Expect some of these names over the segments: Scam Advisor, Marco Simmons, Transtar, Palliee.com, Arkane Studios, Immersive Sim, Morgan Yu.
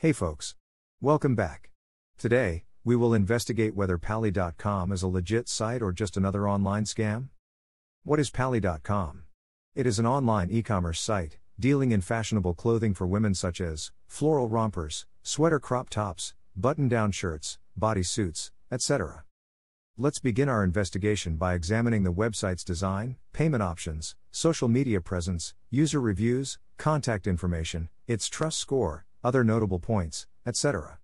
Hey folks. Welcome back. Today, we will investigate whether Palliee.com is a legit site or just another online scam. What is Palliee.com? It is an online e-commerce site, dealing in fashionable clothing for women such as floral rompers, sweater crop tops, button-down shirts, bodysuits, etc. Let's begin our investigation by examining the website's design, payment options, social media presence, user reviews, contact information, its trust score, other notable points, etc.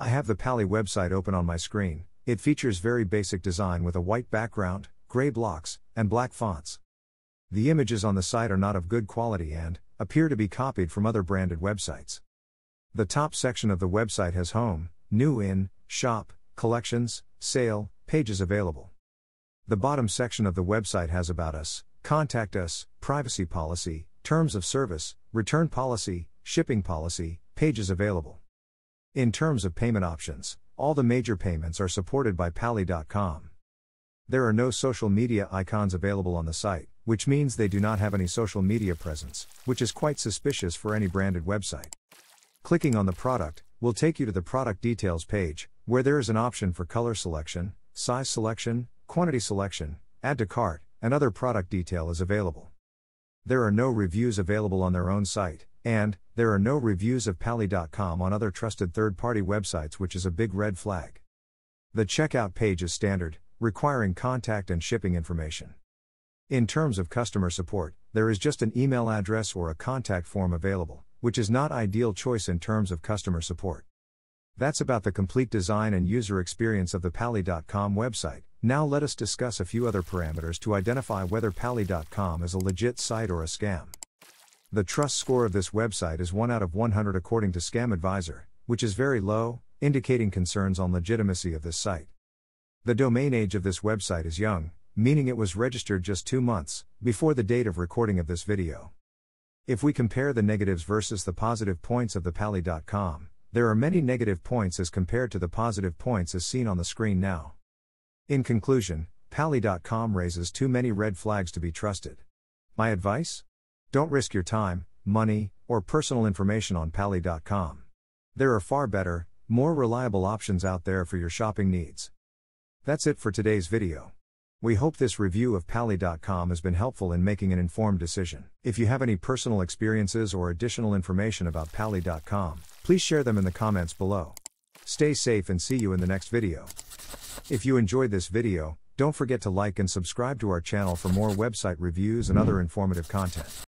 I have the Palliee website open on my screen. It features very basic design with a white background, gray blocks, and black fonts. The images on the site are not of good quality and appear to be copied from other branded websites. The top section of the website has home, new in, shop, collections, sale, pages available. The bottom section of the website has about us, contact us, privacy policy, terms of service, return policy, shipping policy, pages available. In terms of payment options, all the major payments are supported by Palliee.com. There are no social media icons available on the site, which means they do not have any social media presence, which is quite suspicious for any branded website. Clicking on the product will take you to the product details page, where there is an option for color selection, size selection, quantity selection, add to cart, and other product detail is available. There are no reviews available on their own site, and there are no reviews of Palliee.com on other trusted third-party websites, which is a big red flag. The checkout page is standard, requiring contact and shipping information. In terms of customer support, there is just an email address or a contact form available, which is not ideal choice in terms of customer support. That's about the complete design and user experience of the Palliee.com website. Now let us discuss a few other parameters to identify whether Palliee.com is a legit site or a scam. The trust score of this website is 1 out of 100 according to Scam Advisor, which is very low, indicating concerns on legitimacy of this site. The domain age of this website is young, meaning it was registered just 2 months, before the date of recording of this video. If we compare the negatives versus the positive points of the Palliee.com, there are many negative points as compared to the positive points as seen on the screen now. In conclusion, Palliee.com raises too many red flags to be trusted. My advice? Don't risk your time, money, or personal information on Palliee.com. There are far better, more reliable options out there for your shopping needs. That's it for today's video. We hope this review of Palliee.com has been helpful in making an informed decision. If you have any personal experiences or additional information about Palliee.com, please share them in the comments below. Stay safe and see you in the next video. If you enjoyed this video, don't forget to like and subscribe to our channel for more website reviews and other informative content.